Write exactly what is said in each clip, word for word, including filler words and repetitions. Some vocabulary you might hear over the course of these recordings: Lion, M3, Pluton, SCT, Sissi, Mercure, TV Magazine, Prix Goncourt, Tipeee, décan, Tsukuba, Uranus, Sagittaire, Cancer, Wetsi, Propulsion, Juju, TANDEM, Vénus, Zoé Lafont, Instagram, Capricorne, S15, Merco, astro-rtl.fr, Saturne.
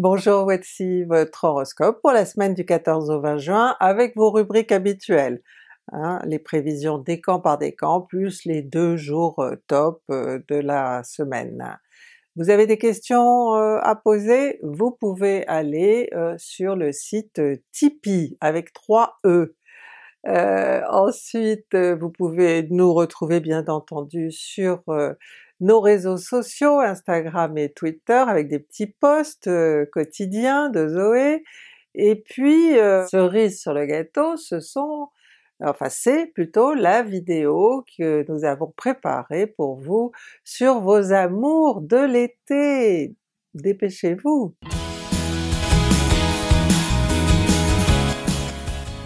Bonjour Wetsi, votre horoscope pour la semaine du quatorze au vingt juin avec vos rubriques habituelles. Hein, les prévisions décan par décan, plus les deux jours top de la semaine. Vous avez des questions euh, à poser? Vous pouvez aller euh, sur le site Tipeee avec trois E. Euh, ensuite vous pouvez nous retrouver bien entendu sur euh, nos réseaux sociaux, Instagram et Twitter, avec des petits posts euh, quotidiens de Zoé, et puis euh, cerise sur le gâteau, ce sont, enfin c'est plutôt la vidéo que nous avons préparée pour vous sur vos amours de l'été! Dépêchez-vous!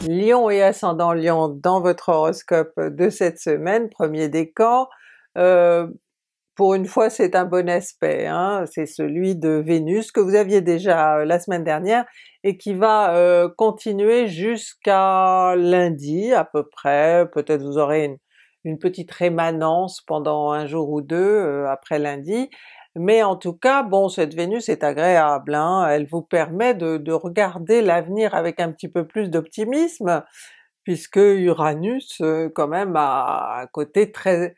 Lion et ascendant Lion dans votre horoscope de cette semaine, premier décan. Euh, pour une fois c'est un bon aspect, hein, c'est celui de Vénus que vous aviez déjà la semaine dernière et qui va euh, continuer jusqu'à lundi à peu près. Peut-être vous aurez une, une petite rémanence pendant un jour ou deux euh, après lundi, mais en tout cas bon, cette Vénus est agréable, hein, elle vous permet de, de regarder l'avenir avec un petit peu plus d'optimisme, puisque Uranus euh, quand même a un côté très...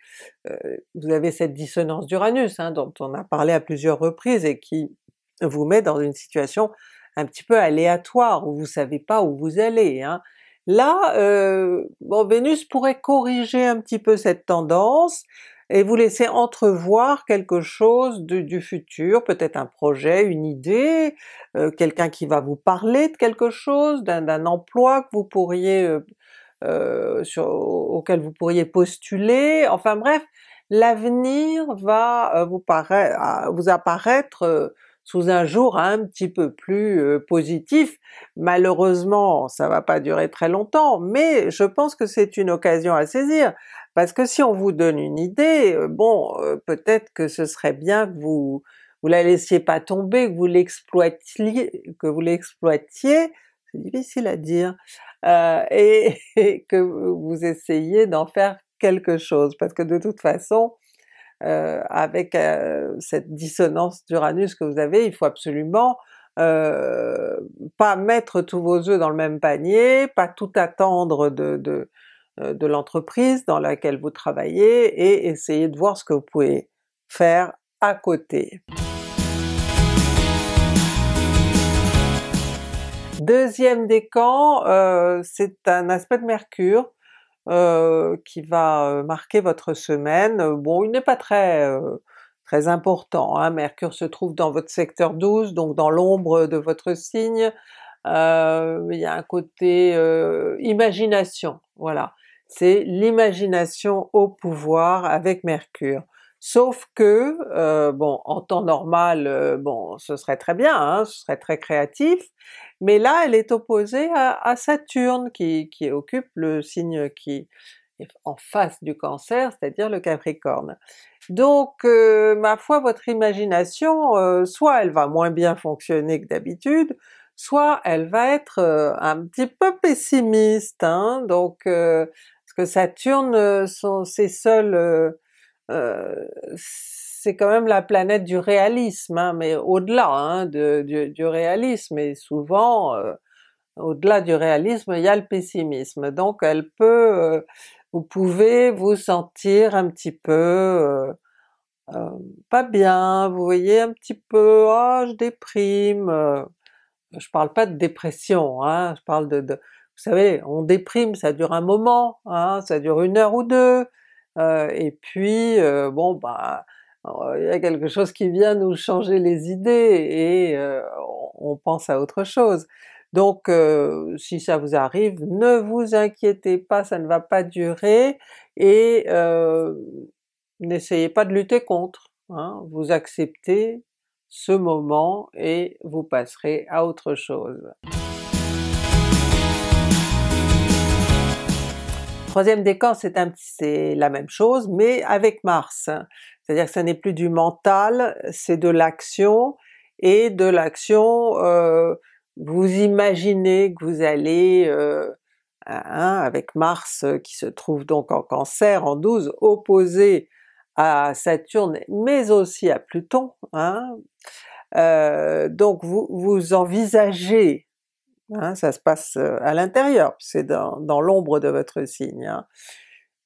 Euh, vous avez cette dissonance d'Uranus, hein, dont on a parlé à plusieurs reprises et qui vous met dans une situation un petit peu aléatoire, où vous savez pas où vous allez, hein. Là, euh, bon, Vénus pourrait corriger un petit peu cette tendance, et vous laisser entrevoir quelque chose de, du futur, peut-être un projet, une idée, euh, quelqu'un qui va vous parler de quelque chose, d'un emploi que vous pourriez, euh, euh, sur, auquel vous pourriez postuler, enfin bref, l'avenir va euh, vous, para vous apparaître euh, sous un jour un petit peu plus euh, positif. Malheureusement ça va pas durer très longtemps, mais je pense que c'est une occasion à saisir, parce que si on vous donne une idée, bon, euh, peut-être que ce serait bien que vous vous la laissiez pas tomber, que vous l'exploitiez, que vous l'exploitiez, c'est difficile à dire, euh, et, et que vous essayiez d'en faire quelque chose, parce que de toute façon, Euh, avec euh, cette dissonance d'Uranus que vous avez, il faut absolument euh, pas mettre tous vos œufs dans le même panier, pas tout attendre de, de, de l'entreprise dans laquelle vous travaillez, et essayer de voir ce que vous pouvez faire à côté. Deuxième décan, euh, c'est un aspect de Mercure, Euh, qui va marquer votre semaine. Bon, il n'est pas très euh, très important, hein. Mercure se trouve dans votre secteur douze, donc dans l'ombre de votre signe. Euh, il y a un côté euh, imagination, voilà. C'est l'imagination au pouvoir avec Mercure. Sauf que, euh, bon, en temps normal, euh, bon, ce serait très bien, hein, ce serait très créatif, mais là elle est opposée à, à Saturne, qui, qui occupe le signe qui est en face du Cancer, c'est-à-dire le Capricorne. Donc euh, ma foi, votre imagination, euh, soit elle va moins bien fonctionner que d'habitude, soit elle va être euh, un petit peu pessimiste, hein, donc euh, parce que Saturne, sont ses seuls... Euh, Euh, c'est quand même la planète du réalisme, hein, mais au-delà hein, de, du, du réalisme, et souvent euh, au-delà du réalisme il y a le pessimisme, donc elle peut, euh, vous pouvez vous sentir un petit peu euh, euh, pas bien, vous voyez, un petit peu « ah, oh, je déprime », euh, je parle pas de dépression, hein, je parle de, de... vous savez, on déprime, ça dure un moment, hein, ça dure une heure ou deux, Euh, et puis euh, bon bah il euh, y a quelque chose qui vient nous changer les idées et euh, on pense à autre chose. Donc euh, si ça vous arrive, ne vous inquiétez pas, ça ne va pas durer, et euh, n'essayez pas de lutter contre, hein, vous acceptez ce moment et vous passerez à autre chose. Troisième décan, c'est la même chose, mais avec Mars, c'est-à-dire que ça n'est plus du mental, c'est de l'action, et de l'action, euh, vous imaginez que vous allez, euh, hein, avec Mars qui se trouve donc en Cancer, en douze, opposé à Saturne, mais aussi à Pluton, hein, Euh, donc vous, vous envisagez, hein, ça se passe à l'intérieur, c'est dans, dans l'ombre de votre signe, hein.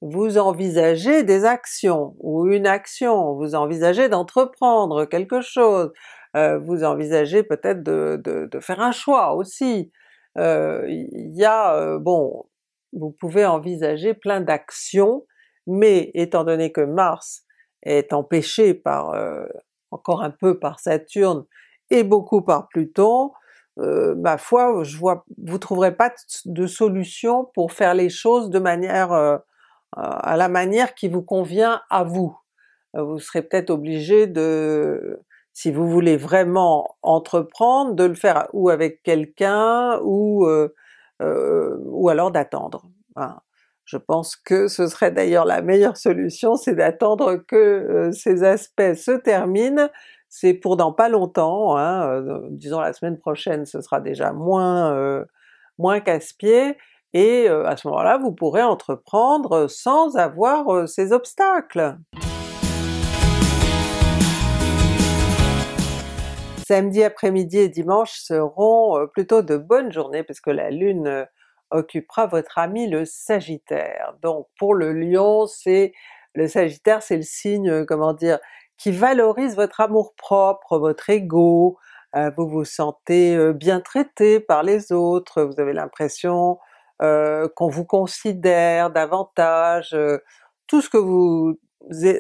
Vous envisagez des actions, ou une action, vous envisagez d'entreprendre quelque chose, euh, vous envisagez peut-être de, de, de faire un choix aussi. Il euh, y a, euh, bon, vous pouvez envisager plein d'actions, mais étant donné que Mars est empêché par, euh, encore un peu par Saturne, et beaucoup par Pluton, euh, ma foi, je vois, vous trouverez pas de solution pour faire les choses de manière, euh, à la manière qui vous convient à vous. Vous serez peut-être obligé de, si vous voulez vraiment entreprendre, de le faire ou avec quelqu'un, ou, euh, euh, ou alors d'attendre. Voilà. Je pense que ce serait d'ailleurs la meilleure solution, c'est d'attendre que euh, ces aspects se terminent, c'est pour dans pas longtemps, hein, euh, disons la semaine prochaine ce sera déjà moins, euh, moins casse-pied, et euh, à ce moment-là vous pourrez entreprendre sans avoir euh, ces obstacles. Samedi après-midi et dimanche seront euh, plutôt de bonnes journées parce que la Lune euh, occupera votre ami le Sagittaire. Donc pour le Lion, c'est le Sagittaire, c'est le signe, euh, comment dire, qui valorise votre amour-propre, votre ego, euh, vous vous sentez euh, bien traité par les autres, vous avez l'impression Euh, qu'on vous considère davantage, euh, tout ce que vous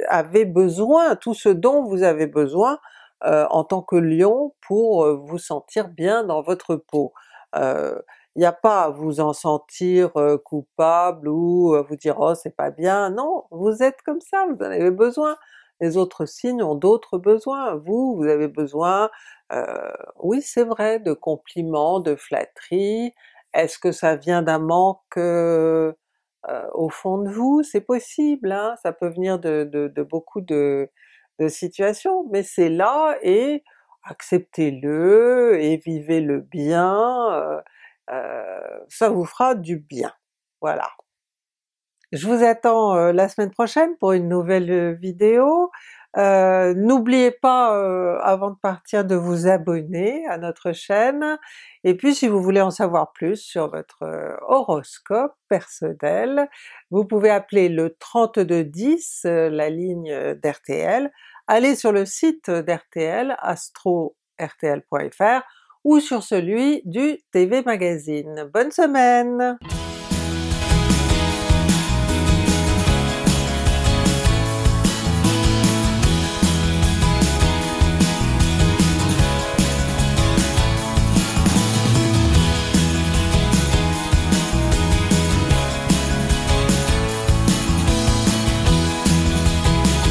avez besoin, tout ce dont vous avez besoin euh, en tant que Lion pour euh, vous sentir bien dans votre peau. Il euh, n'y a pas à vous en sentir euh, coupable ou à vous dire « oh c'est pas bien », non, vous êtes comme ça, vous en avez besoin. Les autres signes ont d'autres besoins, vous, vous avez besoin, euh, oui c'est vrai, de compliments, de flatteries. Est-ce que ça vient d'un manque euh, euh, au fond de vous? C'est possible, hein? Ça peut venir de, de, de beaucoup de, de situations, mais c'est là et acceptez-le et vivez-le bien, euh, euh, ça vous fera du bien, voilà. Je vous attends euh, la semaine prochaine pour une nouvelle vidéo. Euh, n'oubliez pas euh, avant de partir de vous abonner à notre chaîne, et puis si vous voulez en savoir plus sur votre euh, horoscope personnel, vous pouvez appeler le trente-deux dix, euh, la ligne d'R T L, allez sur le site d'R T L, astro R T L point F R, ou sur celui du T V Magazine. Bonne semaine!